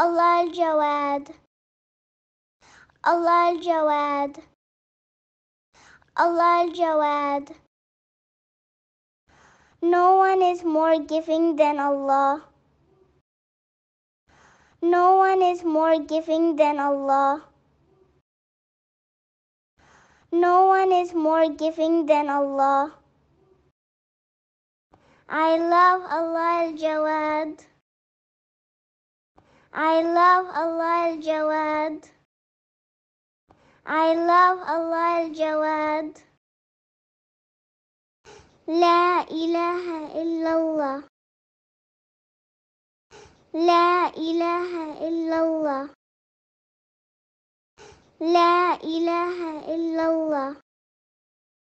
الله الجواد الله الجواد الله الجواد. No one is more giving than Allah. No one is more giving than Allah. No one is more giving than Allah. I love Allah Al Jawaad. I love Allah Al Jawaad. I love Allah Al Jawaad. La ilaha illallah. La ilaha illallah. La ilaha illallah.